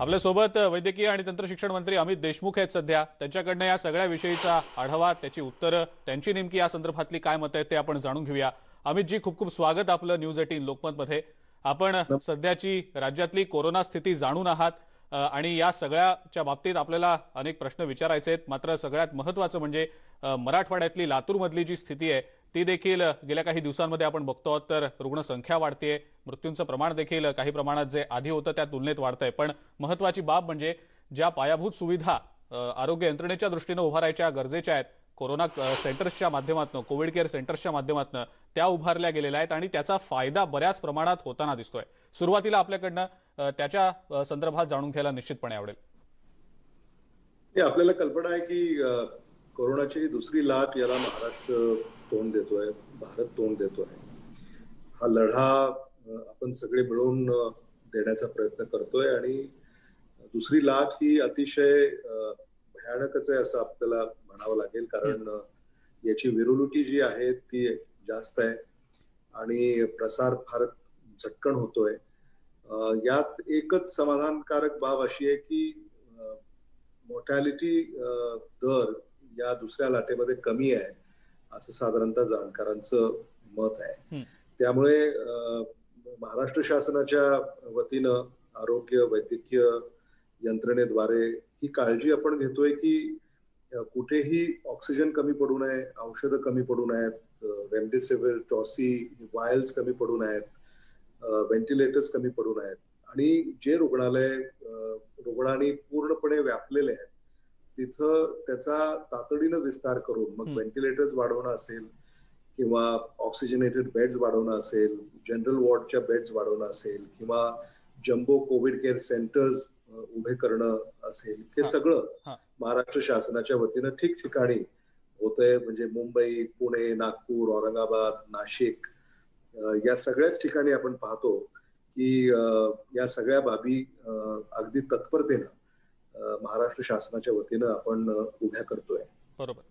आपल्यासोबत वैद्यकीय आणि तंत्रशिक्षण मंत्री अमित देशमुख आहेत। सध्या त्यांच्याकडनं या सगळ्या विषयीचा आढावा, त्याची उत्तरं, त्यांची नेमकी या संदर्भातली काय मत आहेत ते आपण जाणून घेऊया। अमित जी, खूप खूप स्वागत आपलं न्यूज 18 लोकमत मध्ये। आपण सध्याची राज्यातली कोरोना स्थिती जाणून आहात आणि या सगळ्याच्या बाबतीत आपल्याला अनेक प्रश्न विचारायचे आहेत, मात्र सगळ्यात महत्त्वाचं म्हणजे मराठवाड्यातली लातूरमधली जी स्थिती आहे ती देखील गेल्या काही दिवसांमध्ये आपण बघतो। तर रुग्ण संख्या वाढते, मृत्यूंचं प्रमाण देखील काही प्रमाणात जे आधी होतं त्या तुलनेत वाढतंय, पण महत्त्वाची बाब म्हणजे ज्या पायाभूत सुविधा आरोग्य यंत्रणेच्या दृष्टीने उभारायच्या गरजेच्या आहेत, कोरोना सेंटर्सच्या माध्यमातून, कोविड केअर सेंटर्सच्या माध्यमातून त्या उभारल्या गेलेल्या आहेत आणि त्याचा फायदा बऱ्याच प्रमाणात होताना दिसतोय। सुरुवातीला आपल्याकडनं त्याच्या संदर्भात जाणून घ्यायला निश्चितपणे आवडेल। आपल्याला कल्पना आहे की कोरोनाची दुसरी लाट याला महाराष्ट्र तोंड देतोय, भारत तोंड देतोय। हा लढा आपण सगळे मिळून देण्याचा प्रयत्न करतोय आणि दुसरी लाट ही अतिशय भयानकच आहे असं आपल्याला म्हणावं लागेल, कारण याची व्हायरॅलिटी जी आहे ती जास्त आहे आणि प्रसार फार झटकन होतोय। यात एकच समाधानकारक बाब अशी आहे की मोर्टॅलिटी दर या दुसऱ्या लाटेमध्ये कमी आहे असं साधारणतः जाणकारांचं मत आहे। त्यामुळे महाराष्ट्र शासनाच्या वतीनं आरोग्य वैद्यकीय यंत्रणेद्वारे ही काळजी आपण घेतोय की कुठेही ऑक्सिजन कमी पडू नये, औषधं कमी पडू नयेत, रेमडेसिवीर, टॉसी, वायल्स कमी पडू नयेत, व्हेंटिलेटर्स कमी पडू नयेत आणि जे रुग्णालय रुग्णांनी पूर्णपणे व्यापलेले आहेत तिथं त्याचा तातडीनं विस्तार करून मग व्हेंटिलेटर्स वाढवणं असेल किंवा ऑक्सिजनेटेड बेड्स वाढवणं असेल, जनरल वॉर्डच्या बेड्स वाढवणं असेल किंवा जम्बो कोविड केअर सेंटर्स उभे करणं असेल, हे सगळं महाराष्ट्र शासनाच्या वतीनं ठिकठिकाणी होतंय। म्हणजे मुंबई, पुणे, नागपूर, औरंगाबाद, नाशिक या सगळ्याच ठिकाणी आपण पाहतो की या सगळ्या बाबी अगदी तत्परतेनं महाराष्ट्र शासनाच्या वतीने आपण उभ्या करतोय। बरोबर।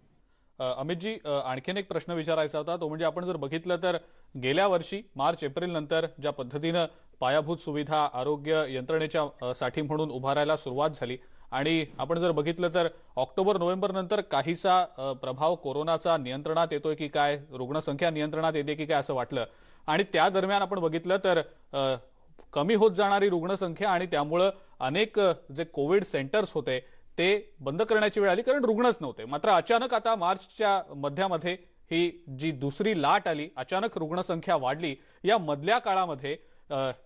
अमित जी, आणखीन एक प्रश्न विचारायचा होता, तो म्हणजे आपण जर बघितलं तर गेल्या वर्षी मार्च एप्रिल नंतर ज्या पद्धतीने पायाभूत सुविधा आरोग्य यंत्रणेच्या साठी म्हणून उभारायला सुरुवात झाली आणि आपण जर बघितलं तर ऑक्टोबर नोव्हेंबर नंतर काहीसा प्रभाव कोरोनाचा नियंत्रणात येतोय की काय, रुग्णसंख्या नियंत्रणात येते की काय असं वाटलं आणि त्या दरम्यान आपण बघितलं तर कमी होत जाणारी रुग्णसंख्या आणि त्यामुळे अनेक जे कोविड सेंटर्स होते ते बंद करण्याची वेळ आली कारण रुग्णच नव्हते। मात्र अचानक आता मार्चच्या मध्यामध्ये ही जी दुसरी लाट आली, अचानक रुग्णसंख्या वाढली। या मधल्या काळामध्ये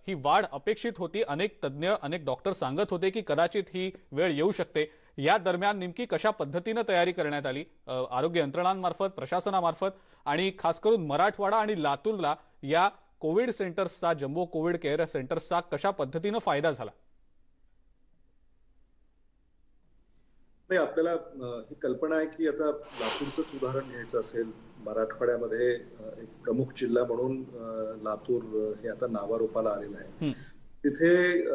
ही वाढ अपेक्षित होती, अनेक तज्ज्ञ अनेक डॉक्टर सांगत होते की कदाचित ही वेळ येऊ शकते। या दरम्यान नेमकी कशा पद्धतीने तयारी करण्यात आली आरोग्य यंत्रणांमार्फत, प्रशासनामार्फत आणि खास करून मराठवाडा आणि लातूरला या कोविड सेंटर्सचा, जम्बो कोविड केअर सेंटर्सचा कशा पद्धतीने फायदा झाला? नाही, आपल्याला ही कल्पना आहे की आता लातूरचंच उदाहरण घ्यायचं असेल, मराठवाड्यामध्ये एक प्रमुख जिल्हा म्हणून लातूर हे आता नावारूपाला आलेलं आहे। तिथे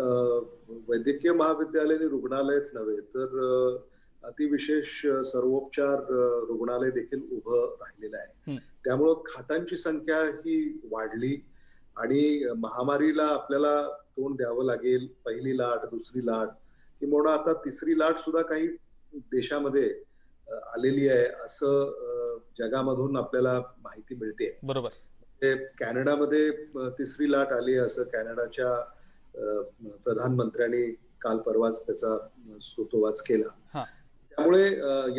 वैद्यकीय महाविद्यालय आणि रुग्णालयच नव्हे तर अतिविशेष सर्वोपचार रुग्णालय देखील उभं राहिलेलं आहे। त्यामुळं खाटांची संख्या ही वाढली आणि महामारीला आपल्याला तोंड द्यावं लागेल। पहिली लाट, दुसरी लाट किंवा आता तिसरी लाट सुद्धा काही देशामध्ये आलेली आहे असं जगामधून आपल्याला माहिती मिळते। बरोबर। कॅनडामध्ये तिसरी लाट आली असं कॅनडाच्या प्रधानमंत्र्यांनी काल परवाच त्याचा सूतोवाच केला। त्यामुळे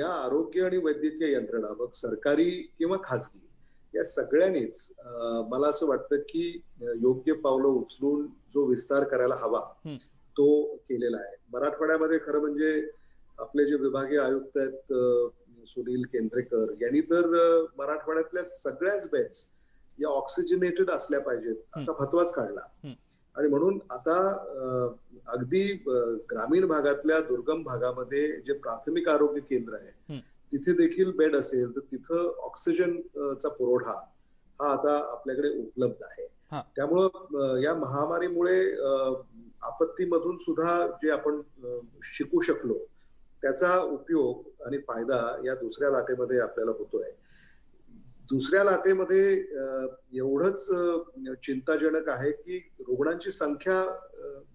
या आरोग्य आणि वैद्यकीय यंत्रणा, मग सरकारी किंवा खासगी, या सगळ्यांनीच मला असं वाटतं की योग्य पावलं उचलून जो विस्तार करायला हवा तो केलेला आहे। मराठवाड्यामध्ये खरं म्हणजे आपले जे विभागीय आयुक्त आहेत सुनील केंद्रेकर यांनी तर मराठवाड्यातल्या सगळ्याच बेड्स या ऑक्सिजनेटेड असल्या पाहिजेत असा फतवाच काढला आणि म्हणून आता अगदी ग्रामीण भागातल्या दुर्गम भागामध्ये जे प्राथमिक आरोग्य केंद्र आहे तिथे देखील बेड असेल तर तिथं ऑक्सिजनचा पुरवठा हा आता आपल्याकडे उपलब्ध आहे। त्यामुळं या महामारीमुळे आपत्तीमधून सुद्धा जे आपण शिकू शकलो त्याचा उपयोग आणि फायदा या दुसऱ्या लाटेमध्ये आपल्याला होतोय। दुसऱ्या लाटेमध्ये एवढंच चिंताजनक आहे की रुग्णांची संख्या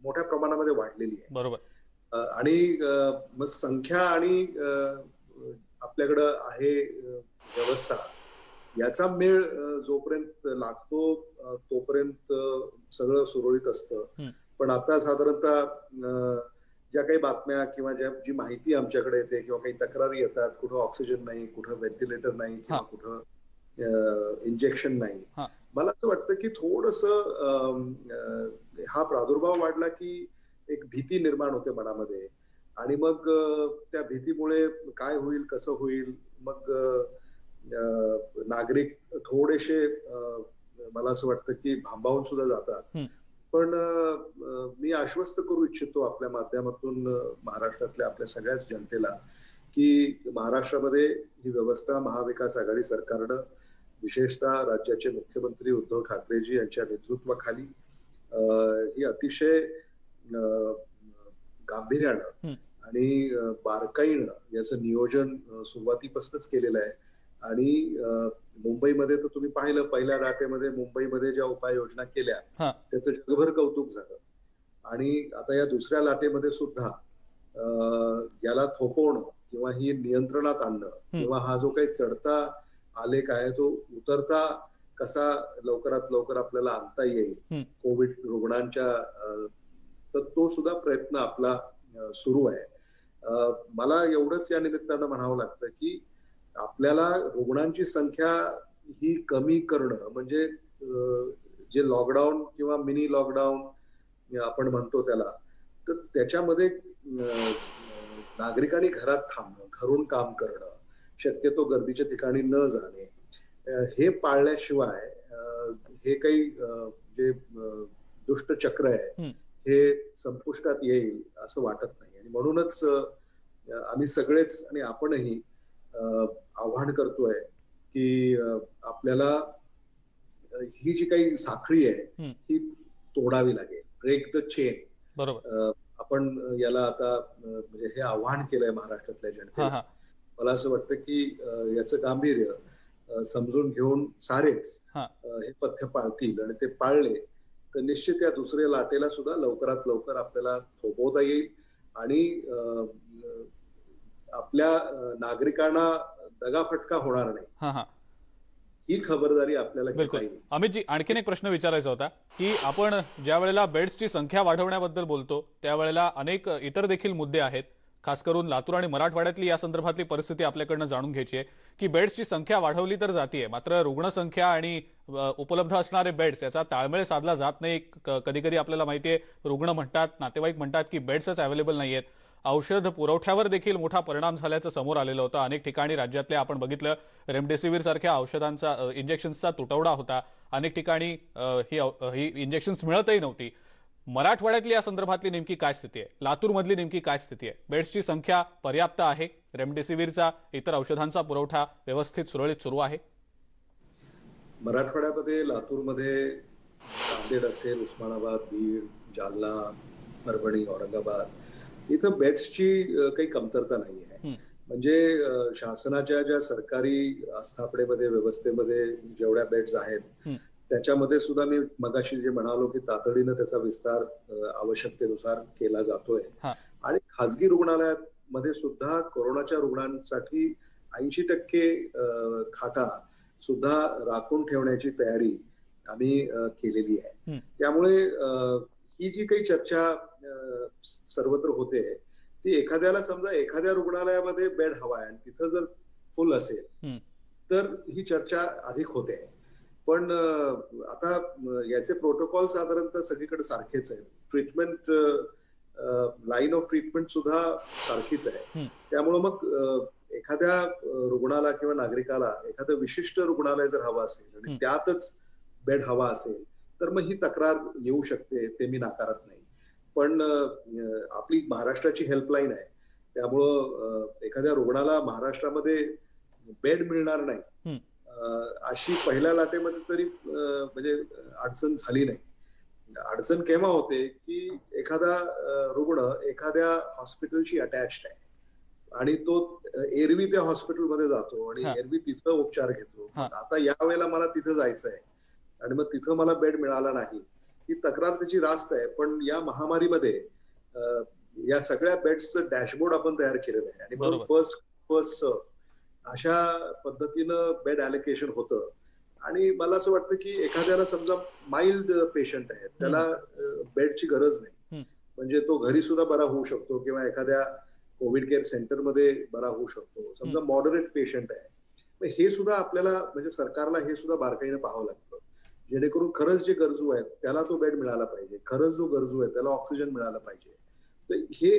मोठ्या प्रमाणामध्ये वाढलेली आहे। बरोबर। आणि संख्या आणि आपल्याकडे आहे व्यवस्था याचा मेळ जोपर्यंत लागतो तोपर्यंत सगळं सुरळीत असतं। पण आता साधारणतः ज्या काही बातम्या किंवा जी माहिती आमच्याकडे येते किंवा काही तक्रारी येतात, कुठं ऑक्सिजन नाही, कुठं व्हेंटिलेटर नाही किंवा कुठं इंजेक्शन नाही, मला असं वाटतं की थोडंसं हा प्रादुर्भाव वाढला की एक भीती निर्माण होते मनामध्ये आणि मग त्या भीतीमुळे काय होईल कसं होईल, मग नागरिक थोडेसे मला असं वाटतं की भांबावून सुद्धा जातात। पण मी आश्वस्त करू इच्छितो आपल्या माध्यमातून महाराष्ट्रातल्या आपल्या सगळ्याच जनतेला की महाराष्ट्रामध्ये ही व्यवस्था महाविकास आघाडी सरकारनं विशेषतः राज्याचे मुख्यमंत्री उद्धव ठाकरेजी यांच्या नेतृत्वाखाली ही अतिशय गांभीर्यानं आणि बारकाईनं याचं नियोजन सुरुवातीपासूनच केलेलं आहे। आणि मुंबईमध्ये तर तुम्ही पाहिलं पहिल्या लाटेमध्ये मुंबईमध्ये ज्या उपाययोजना केल्या त्याचं जगभर कौतुक झालं आणि आता या दुसऱ्या लाटेमध्ये सुद्धा याला थोपवणं किंवा ही नियंत्रणात आणणं किंवा हा जो काही चढता आलेख आहे तो उतरता कसा लवकरात लवकर आपल्याला आणता येईल कोविड रुग्णांच्या, तर तो सुद्धा प्रयत्न आपला सुरू आहे। मला एवढंच या निमित्तानं म्हणावं लागतं की आपल्याला रुग्णांची संख्या ही कमी करणं म्हणजे जे लॉकडाऊन किंवा मिनी लॉकडाऊन आपण म्हणतो त्याला, तर त्याच्यामध्ये नागरिकांनी घरात थांबणं, घरून काम करणं, शक्यतो गर्दीच्या ठिकाणी न जाणे हे पाळल्याशिवाय हे काही जे दुष्ट चक्र आहे हे संपुष्टात येईल असं वाटत नाही। आणि म्हणूनच आम्ही सगळेच आणि आपणही आवाहन करतोय की आपल्याला ही जी काही साखळी आहे ही तोडावी लागेल, ब्रेक द चेन बरोबर आपण याला आता म्हणजे हे आवाहन केलंय महाराष्ट्रातल्या जनतेला। मला असं वाटतं की याचं गांभीर्य समजून घेऊन सारेच हे पथ्य पाळतील आणि ते पाळले तर निश्चित या दुसऱ्या लाटेला सुद्धा लवकरात लवकर आपल्याला थोपवता येईल आणि आपल्या नागरिकांना दगाफटका होणार नाही ही खबरदारी आपल्याला घेता येईल। अमितजी, आणखीन एक प्रश्न विचारायचा होता की आपण ज्या वेळेला बेड्सची संख्या वाढवण्याबद्दल बोलतो त्यावेळेला अनेक इतर देखील मुद्दे आहेत, खास करून लातूर आणि मराठवाड्यातली या संदर्भातली परिस्थिती आपल्याकडनं जाणून घ्यायची आहे की बेड्सची संख्या वाढवली तर जातीये मात्र रुग्णसंख्या आणि उपलब्ध असणारे बेड्स याचा ताळमेळ साधला जात नाही। कधी कधी आपल्याला माहिती आहे रुग्ण म्हणतात, नातेवाईक म्हणतात की बेड्सच अवेलेबल नाहीयेत, औषध पुरवठ्यावर देखील मोठा परिणाम झाल्याचं समोर आलेलं होतं। अनेक ठिकाणी राज्यातल्या आपण बघितलं रेमडेसिवीर सारख्या औषधांचा इंजेक्शन्सचा तुटवडा होता, अनेक ठिकाणी ही इंजेक्शन्स मिळतही नव्हती। मराठवाड्यातली या संदर्भातली नेमकी काय स्थिती आहे, लातूरमधली नेमकी काय स्थिती आहे? बेड्सची संख्या पर्याप्त आहे, रेमडेसिवीरचा इतर औषधांचा पुरवठा व्यवस्थित सुरळीत सुरू आहे? मराठवाड्यामध्ये लातूरमध्ये नांदेड असेल, उस्मानाबाद, बीड, जालना, परभणी, औरंगाबाद इथं बेड्सची काही कमतरता नाही आहे। म्हणजे शासनाच्या ज्या सरकारी आस्थापनेमध्ये व्यवस्थेमध्ये जेवढ्या बेड्स आहेत त्याच्यामध्ये सुद्धा मी मगाशी जे म्हणालो की तातडीनं त्याचा विस्तार आवश्यकतेनुसार केला जातोय आणि खासगी रुग्णालयांमध्ये सुद्धा कोरोनाच्या रुग्णांसाठी 80% खाटा सुद्धा राखून ठेवण्याची तयारी आम्ही केलेली आहे। त्यामुळे ही जी काही चर्चा सर्वत्र होते ती एखाद्याला समजा एखाद्या रुग्णालयामध्ये बेड हवा आहे आणि तिथं जर फुल असेल तर ही चर्चा अधिक होते। पण आता याचे प्रोटोकॉल साधारणतः सगळीकडे सारखेच आहेत, ट्रीटमेंट लाईन ऑफ ट्रीटमेंट सुद्धा सारखीच आहे। त्यामुळे मग एखाद्या रुग्णाला किंवा नागरिकाला एखादं विशिष्ट रुग्णालय जर हवं असेल आणि त्यातच बेड हवा असेल तर मग ही तक्रार येऊ शकते, ते मी नाकारत नाही। पण आपली महाराष्ट्राची हेल्पलाईन आहे त्यामुळं एखाद्या रुग्णाला महाराष्ट्रामध्ये बेड मिळणार नाही अशी पहिल्या लाटेमध्ये तरी म्हणजे अडचण झाली नाही। अडचण केव्हा होते की एखादा रुग्ण एखाद्या हॉस्पिटलशी अटॅच्ड आहे आणि तो एरवी त्या हॉस्पिटलमध्ये जातो आणि एरवी तिथं उपचार घेतो, आता यावेळेला मला तिथं जायचं आहे आणि मग तिथं मला बेड मिळाला नाही, ही तक्रार त्याची रास्त आहे। पण या महामारीमध्ये या सगळ्या बेड्सचं डॅशबोर्ड आपण तयार केलेलं आहे आणि म्हणून फर्स्ट अशा पद्धतीनं बेड अलोकेशन होतं. आणि मला असं वाटतं की एखाद्याला समजा माइल्ड पेशंट आहे त्याला बेडची गरज नाही म्हणजे तो घरी सुद्धा बरा होऊ शकतो किंवा एखाद्या कोविड केअर सेंटरमध्ये बरा होऊ शकतो. समजा मॉडरेट पेशंट आहे हे सुद्धा आपल्याला म्हणजे सरकारला हे सुद्धा बारकाईनं पाहावं लागतं जेणेकरून खरंच जे गरजू आहेत त्याला तो बेड मिळाला पाहिजे, खरंच जो गरजू आहे त्याला ऑक्सिजन मिळाला पाहिजे. तर हे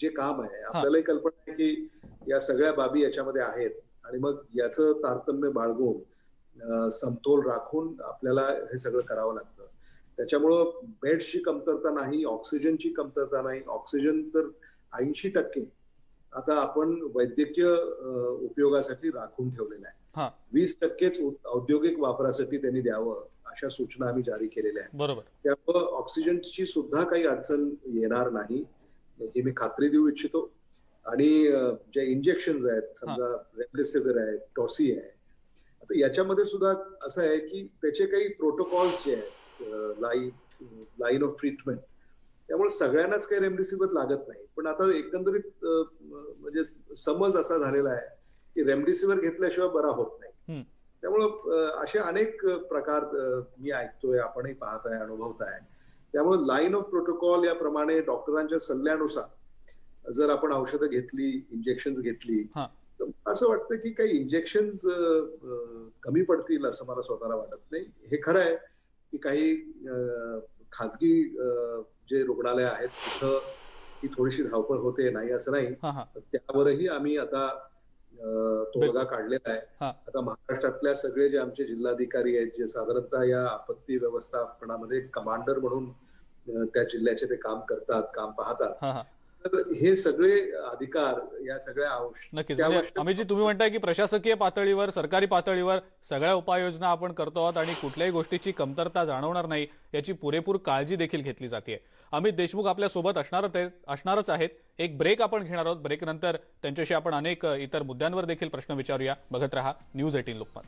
जे काम आहे आपल्यालाही कल्पना आहे की या सगळ्या बाबी याच्यामध्ये आहेत आणि मग याचं तारतम्य बाळगून समतोल राखून आपल्याला हे सगळं करावं लागतं. त्याच्यामुळं बेड्सची कमतरता नाही, ऑक्सिजनची कमतरता नाही. ऑक्सिजन तर 80% आता आपण वैद्यकीय उपयोगासाठी राखून ठेवलेला आहे, 20%च औद्योगिक वापरासाठी त्यांनी द्यावं अशा सूचना आम्ही जारी केलेल्या आहेत. बरोबर. त्यामुळे ऑक्सिजनची सुद्धा काही अडचण येणार नाही हे मी खात्री देऊ इच्छितो. आणि जे इंजेक्शन आहेत समजा रेमडेसिव्हिर आहे, टॉसी आहे, आता याच्यामध्ये सुद्धा असं आहे की त्याचे काही प्रोटोकॉल्स जे आहेत लाईन ऑफ ट्रीटमेंट त्यामुळे सगळ्यांनाच काही रेमडेसिव्हिर लागत नाही. पण आता एकंदरीत म्हणजे समज असा झालेला आहे की रेमडेसिव्हिर घेतल्याशिवाय बरा होत नाही. त्यामुळं असे अनेक प्रकार मी ऐकतोय, आपणही पाहताय, अनुभवताय. त्यामुळे लाईन ऑफ प्रोटोकॉल याप्रमाणे डॉक्टरांच्या सल्ल्यानुसार जर आपण औषधं घेतली, इंजेक्शन घेतली तर असं वाटतं की काही इंजेक्शन कमी पडतील असं मला स्वतःला वाटत नाही. हे खरं आहे की काही खाजगी जे रुग्णालय आहेत तिथं ही थोडीशी धावपळ होते, नाही असं नाही, त्यावरही आम्ही आता तोडगा काढलेला आहे. आता महाराष्ट्रातल्या सगळे जे आमचे जिल्हाधिकारी आहेत जे साधारणतः या आपत्ती व्यवस्थापनामध्ये कमांडर म्हणून त्या जिल्ह्याचे ते काम करतात, काम पाहतात, तर हे सगळे अधिकार या सगळ्या आवश्यक. अमितजी, तुम्ही म्हणताय की प्रशासकीय पातळीवर, सरकारी पातळीवर सगळ्या उपाययोजना आपण करतो आहोत आणि कुठल्याही गोष्टीची कमतरता जाणवणार नाही याची पुरेपूर काळजी देखील घेतली जाते. अमित देशमुख आपल्या सोबत असणारच आहेत. एक ब्रेक आपण घेणार आहोत. ब्रेक नंतर त्यांच्याशी आपण अनेक इतर मुद्द्यांवर देखील प्रश्न विचारूया. बघत रहा News 18 लोकमत.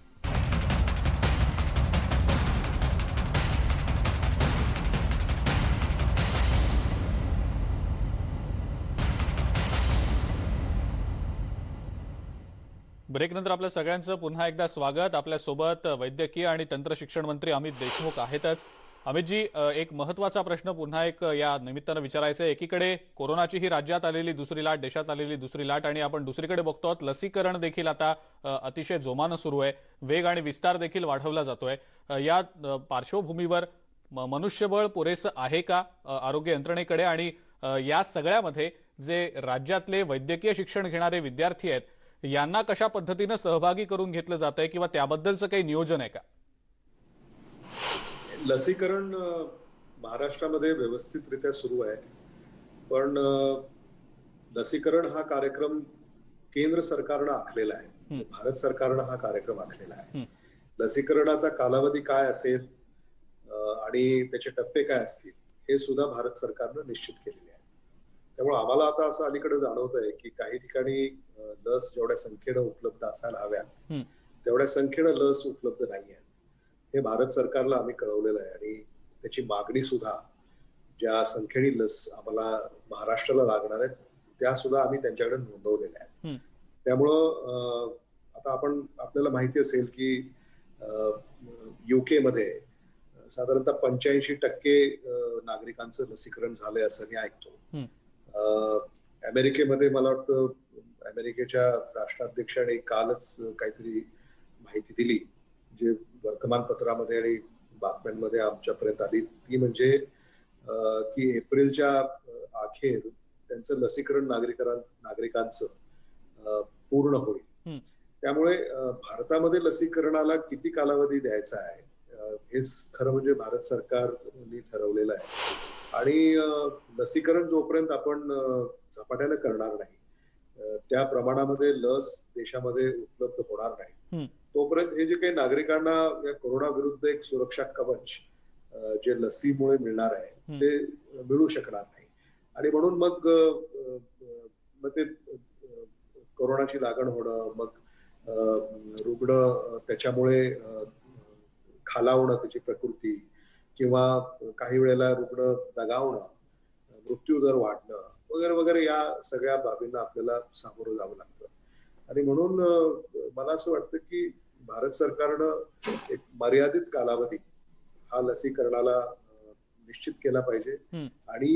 ब्रेकनंतर आपल्या सगळ्यांचं पुन्हा एकदा स्वागत. आपल्यासोबत वैद्यकीय आणि तंत्रशिक्षण मंत्री अमित देशमुख आहेतच. अमितजी, एक महत्त्वाचा प्रश्न पुन्हा एक या निमित्तानं विचारायचा आहे. एकीकडे कोरोनाची ही राज्यात आलेली दुसरी लाट, देशात आलेली दुसरी लाट आणि आपण दुसरीकडे बघतो आहोत लसीकरण देखील आता अतिशय जोमानं सुरू आहे, वेग आणि विस्तार देखील वाढवला जातोय. या पार्श्वभूमीवर मनुष्यबळ पुरेसं आहे का आरोग्य यंत्रणेकडे? आणि या सगळ्यामध्ये जे राज्यातले वैद्यकीय शिक्षण घेणारे विद्यार्थी आहेत यांना कशा पद्धतीने सहभागी करून घेतलं जात आहे किंवा त्याबद्दलचं काही नियोजन आहे का? लसीकरण महाराष्ट्रामध्ये व्यवस्थितरित्या सुरू आहे, पण लसीकरण हा कार्यक्रम केंद्र सरकारनं आखलेला आहे, भारत सरकारनं हा कार्यक्रम आखलेला आहे. लसीकरणाचा कालावधी काय असेल आणि त्याचे टप्पे काय असतील हे सुद्धा भारत सरकारनं निश्चित केलेले आहे. त्यामुळे आम्हाला आता असं अलीकडे जाणवत आहे की काही ठिकाणी लस जेवढ्या संख्येनं उपलब्ध असायला हव्यात तेवढ्या संख्येनं लस उपलब्ध नाही आहेत हे भारत सरकारला आम्ही कळवलेलं आहे. आणि त्याची मागणी सुद्धा, ज्या संख्येने लस आम्हाला महाराष्ट्राला लागणार आहेत त्या सुद्धा आम्ही त्यांच्याकडे नोंदवलेल्या आहेत. त्यामुळं आता आपल्याला माहिती असेल की UK मध्ये साधारणतः 85% नागरिकांचं लसीकरण झालंय असं मी ऐकतो. अमेरिकेमध्ये मला वाटतं अमेरिकेच्या राष्ट्राध्यक्षाने कालच काहीतरी माहिती दिली जे वर्तमानपत्रामध्ये आणि बातम्यांमध्ये आमच्यापर्यंत आली, ती म्हणजे की एप्रिलच्या अखेर त्यांचं लसीकरण नागरिकांचं पूर्ण होईल. त्यामुळे भारतामध्ये लसीकरणाला किती कालावधी द्यायचा आहे हेच खरं म्हणजे भारत सरकारने ठरवलेलं आहे. आणि लसीकरण जोपर्यंत आपण झपाट्यानं करणार नाही, त्या प्रमाणामध्ये लस देशामध्ये उपलब्ध होणार नाही तोपर्यंत हे जे काही नागरिकांना या कोरोना विरुद्ध एक सुरक्षा कवच जे लसीमुळे मिळणार आहे ते मिळू शकणार नाही. आणि म्हणून मग ते कोरोनाची लागण होणं, मग रुग्ण त्याच्यामुळे खालावणं त्याची प्रकृती, किंवा काही वेळेला रुग्ण दगावणं मृत्यू दर वाढणं वगैरे वगैरे या सगळ्या बाबींना आपल्याला सामोरं जावं लागतं आणि म्हणून मला असं वाटतं की भारत सरकारनं एक मर्यादित कालावधी हा लसीकरणाला निश्चित केला पाहिजे आणि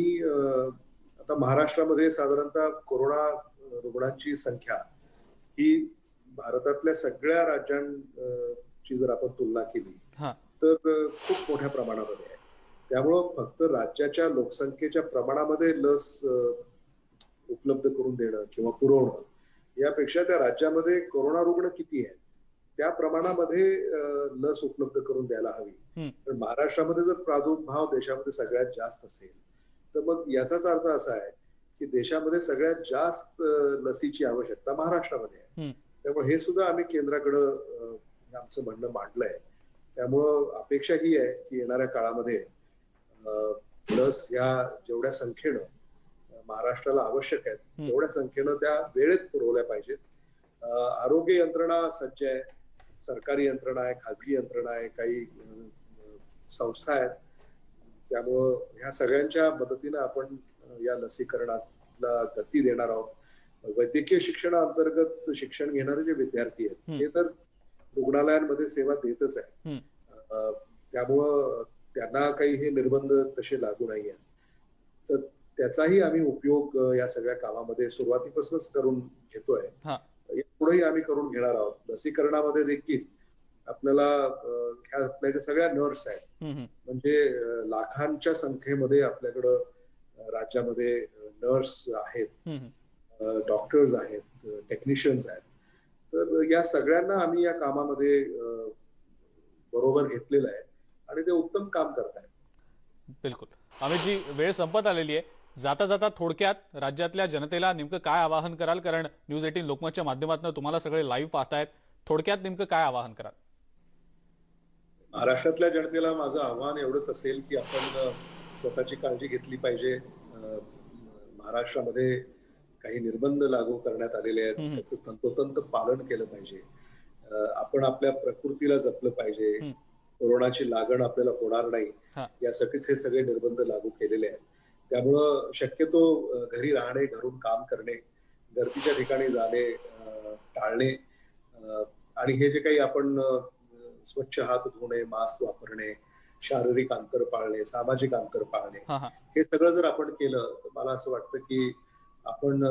आता महाराष्ट्रामध्ये साधारणतः कोरोना रुग्णांची संख्या ही भारतातल्या सगळ्या राज्यांची जर आपण तुलना केली तर खूप मोठ्या प्रमाणामध्ये आहे त्यामुळे फक्त राज्याच्या लोकसंख्येच्या प्रमाणामध्ये लस उपलब्ध करून देणं किंवा पुरवणं यापेक्षा त्या राज्यामध्ये कोरोना रुग्ण किती आहेत त्या प्रमाणामध्ये लस उपलब्ध करून द्यायला हवी तर महाराष्ट्रामध्ये जर प्रादुर्भाव देशामध्ये सगळ्यात जास्त असेल तर मग याचाच अर्थ असा आहे की देशामध्ये सगळ्यात जास्त लसीची आवश्यकता महाराष्ट्रामध्ये आहे त्यामुळे हे सुद्धा आम्ही केंद्राकडे आमचं म्हणणं मांडलंय त्यामुळे अपेक्षा ही आहे की येणाऱ्या काळामध्ये लस या जेवढ्या संख्येनं महाराष्ट्राला आवश्यक आहेत तेवढ्या संख्येनं त्या वेळेत पुरवल्या पाहिजेत आरोग्य यंत्रणा सज्ज आहे सरकारी यंत्रणा आहे खाजगी यंत्रणा आहे काही संस्था आहेत त्यामुळं ह्या सगळ्यांच्या मदतीनं आपण या लसीकरणाला गती देणार आहोत वैद्यकीय शिक्षणाअंतर्गत शिक्षण घेणारे जे विद्यार्थी आहेत ते तर रुग्णालयांमध्ये सेवा देतच आहे त्यामुळं त्यांना काही हे निर्बंध तसे लागू नाही आहेत तर त्याचाही आम्ही उपयोग या सगळ्या कामामध्ये सुरुवातीपासूनच करून घेतोय पुढेही आम्ही करून घेणार आहोत लसीकरणामध्ये देखील आपल्याला आपल्या ज्या सगळ्या नर्स आहेत म्हणजे लाखांच्या संख्येमध्ये आपल्याकडं राज्यामध्ये नर्स आहेत डॉक्टर्स आहेत टेक्निशियन्स आहेत तर या सगळ्यांना आम्ही या कामामध्ये बरोबर घेतलेलं आहे आणि ते उत्तम काम करतायत. बिलकुल अमित जी वेळ संपत आलेली आहे जाता जाता थोडक्यात राज्यातल्या जनतेला नेमकं काय आवाहन कराल कारण न्यूज 18 लोकमतच्या माध्यमातून तुम्हाला सगळे लाईव्ह पाहतायत थोडक्यात नेमकं काय आवाहन कराल. महाराष्ट्रातल्या जनतेला माझं आवाहन एवढंच असेल की आपण स्वतःची काळजी घेतली पाहिजे महाराष्ट्रामध्ये काही निर्बंध लागू करण्यात आलेले आहेत त्याचं तंतोतंत पालन केलं पाहिजे आपण आपल्या प्रकृतीला जपलं पाहिजे कोरोनाची लागण आपल्याला होणार नाही यासाठीच हे सगळे निर्बंध लागू केलेले आहेत त्यामुळं शक्यतो घरी राहणे घरून काम करणे गर्दीच्या ठिकाणी जाणे टाळणे आणि हे जे काही आपण स्वच्छ हात धुणे मास्क वापरणे शारीरिक अंतर पाळणे सामाजिक अंतर पाळणे हे सगळं जर आपण केलं तर मला असं वाटतं की आपण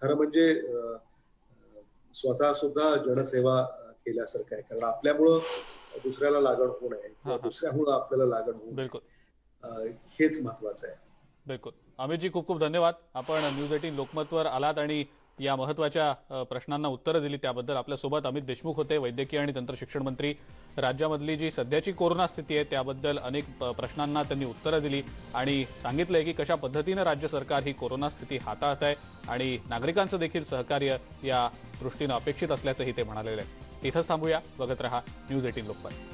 खरं म्हणजे स्वतः सुद्धा जनसेवा केल्यासारखं आहे कारण आपल्यामुळं दुसऱ्याला लागण होऊ नये किंवा दुसऱ्यामुळे आपल्याला लागण होऊ नये हेच महत्वाचं आहे. बिलकुल अमित जी खूप खूप धन्यवाद आपण न्यूज 18 लोकमतवर आलात आणि या महत्वाच्या प्रश्नांना उत्तरं दिली त्याबद्दल. आपल्यासोबत अमित देशमुख होते वैद्यकीय आणि तंत्रशिक्षण मंत्री राज्यामधली जी सध्याची कोरोना स्थिती आहे त्याबद्दल अनेक प्रश्नांना त्यांनी उत्तरं दिली आणि सांगितलं की कशा पद्धतीनं राज्य सरकार ही कोरोना स्थिती हाताळत आहे आणि नागरिकांचं देखील सहकार्य या दृष्टीनं अपेक्षित असल्याचंही ते म्हणालेलं आहे. इथंच थांबूया बघत रहा न्यूज 18 लोकमत.